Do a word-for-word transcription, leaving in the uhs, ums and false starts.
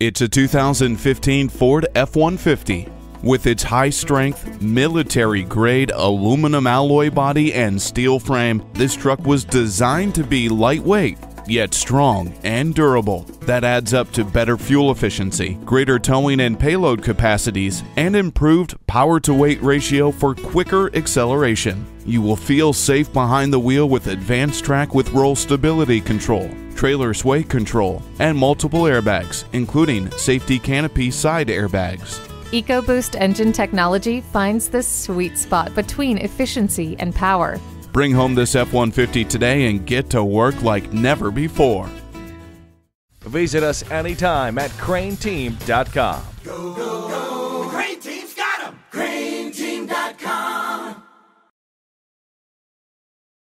It's a two thousand fifteen Ford F one fifty with its high-strength, military-grade aluminum alloy body and steel frame. This truck was designed to be lightweight, yet strong and durable. That adds up to better fuel efficiency, greater towing and payload capacities, and improved power-to-weight ratio for quicker acceleration. You will feel safe behind the wheel with advanced track with roll stability control, trailer sway control, and multiple airbags, including safety canopy side airbags. EcoBoost engine technology finds the sweet spot between efficiency and power. Bring home this F one fifty today and get to work like never before. Visit us anytime at crain team dot com. Go, go, go.